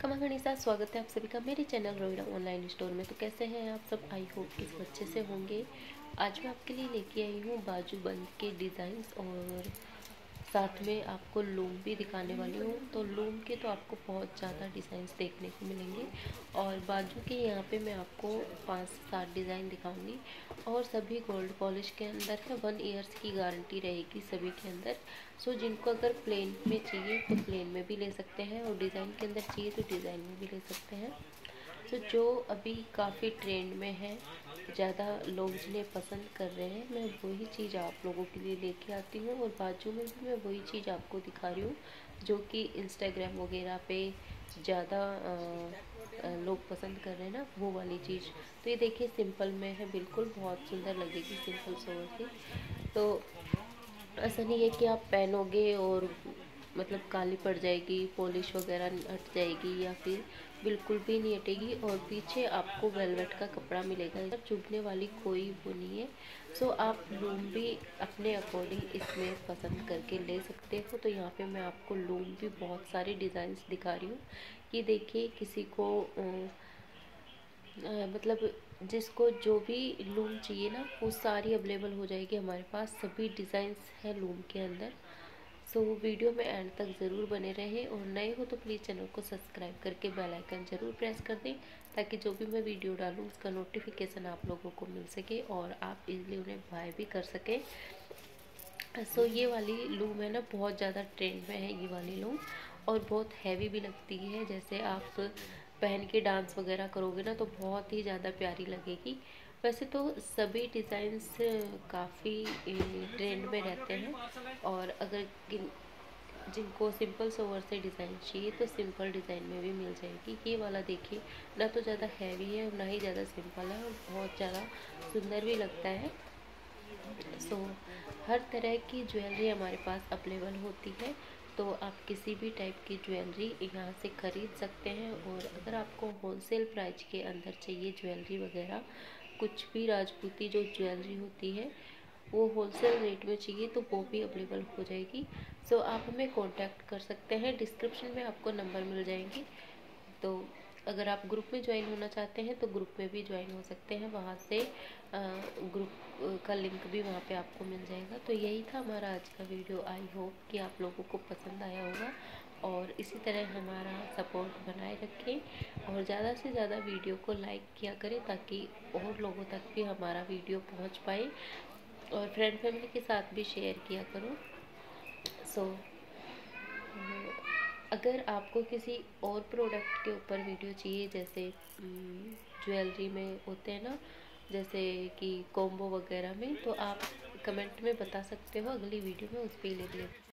खमा गणिसा, स्वागत है आप सभी का मेरे चैनल रोहिडा ऑनलाइन स्टोर में। तो कैसे हैं आप सब, आई होप कि सब अच्छे से होंगे। आज मैं आपके लिए लेके आई हूँ बाजू बंद के डिज़ाइंस और साथ में आपको लूम भी दिखाने वाली हूँ। तो लूम के तो आपको बहुत ज़्यादा डिज़ाइंस देखने को मिलेंगे और बाजू के यहाँ पे मैं आपको 5-7 डिज़ाइन दिखाऊंगी और सभी गोल्ड पॉलिश के अंदर है। 1 ईयर्स की गारंटी रहेगी सभी के अंदर। सो जिनको अगर प्लेन में चाहिए तो प्लेन में भी ले सकते हैं और डिज़ाइन के अंदर चाहिए तो डिज़ाइन में भी ले सकते हैं। तो जो अभी काफ़ी ट्रेंड में है, ज़्यादा लोग जिन्हें पसंद कर रहे हैं, मैं वही चीज़ आप लोगों के लिए लेके आती हूँ और बाजू में भी मैं वही चीज़ आपको दिखा रही हूँ जो कि इंस्टाग्राम वगैरह पे ज़्यादा लोग पसंद कर रहे हैं ना, वो वाली चीज़। तो ये देखिए सिंपल में है, बिल्कुल बहुत सुंदर लगेगी सिंपल सोवर से। तो ऐसा नहीं है कि आप पहनोगे और मतलब काली पड़ जाएगी, पॉलिश वगैरह हट जाएगी या फिर बिल्कुल भी नहीं हटेगी। और पीछे आपको वेलवेट का कपड़ा मिलेगा, इधर चुभने वाली कोई वो नहीं है। सो आप लूम भी अपने अकॉर्डिंग इसमें पसंद करके ले सकते हो। तो यहाँ पे मैं आपको लूम भी बहुत सारे डिज़ाइंस दिखा रही हूँ। ये देखिए किसी को मतलब जिसको जो भी लूम चाहिए ना, वो सारी अवेलेबल हो जाएगी हमारे पास। सभी डिज़ाइंस हैं लूम के अंदर। सो वीडियो में एंड तक ज़रूर बने रहें और नए हो तो प्लीज़ चैनल को सब्सक्राइब करके बेल आइकन ज़रूर प्रेस कर दें ताकि जो भी मैं वीडियो डालूँ उसका नोटिफिकेशन आप लोगों को मिल सके और आप इजीली उन्हें बाय भी कर सकें। सो ये वाली लूम है ना, बहुत ज़्यादा ट्रेंड में है ये वाली लूम और बहुत हैवी भी लगती है। जैसे आप पहन के डांस वगैरह करोगे ना तो बहुत ही ज़्यादा प्यारी लगेगी। वैसे तो सभी डिज़ाइंस काफ़ी ट्रेंड में रहते हैं और अगर जिनको सिंपल सोवर से डिज़ाइन चाहिए तो सिंपल डिज़ाइन में भी मिल जाएगी। ये वाला देखिए ना, तो ज़्यादा हैवी है और ना ही ज़्यादा सिंपल है और बहुत ज़्यादा सुंदर भी लगता है। सो हर तरह की ज्वेलरी हमारे पास अवेलेबल होती है, तो आप किसी भी टाइप की ज्वेलरी यहाँ से ख़रीद सकते हैं। और अगर आपको होलसेल प्राइस के अंदर चाहिए ज्वेलरी वगैरह, कुछ भी राजपूती जो ज्वेलरी होती है वो होलसेल रेट में चाहिए तो वो भी अवेलेबल हो जाएगी। सो आप हमें कांटेक्ट कर सकते हैं, डिस्क्रिप्शन में आपको नंबर मिल जाएंगे। तो अगर आप ग्रुप में ज्वाइन होना चाहते हैं तो ग्रुप में भी ज्वाइन हो सकते हैं, वहाँ से ग्रुप का लिंक भी वहाँ पे आपको मिल जाएगा। तो यही था हमारा आज का वीडियो। आई होप कि आप लोगों को पसंद आया होगा और इसी तरह हमारा सपोर्ट बनाए रखें और ज़्यादा से ज़्यादा वीडियो को लाइक किया करें ताकि और लोगों तक भी हमारा वीडियो पहुँच पाए। और फ्रेंड फैमिली के साथ भी शेयर किया करो। सो अगर आपको किसी और प्रोडक्ट के ऊपर वीडियो चाहिए, जैसे ज्वेलरी में होते हैं ना, जैसे कि कॉम्बो वगैरह में, तो आप कमेंट में बता सकते हो, अगली वीडियो में उस पर ले लेंगे।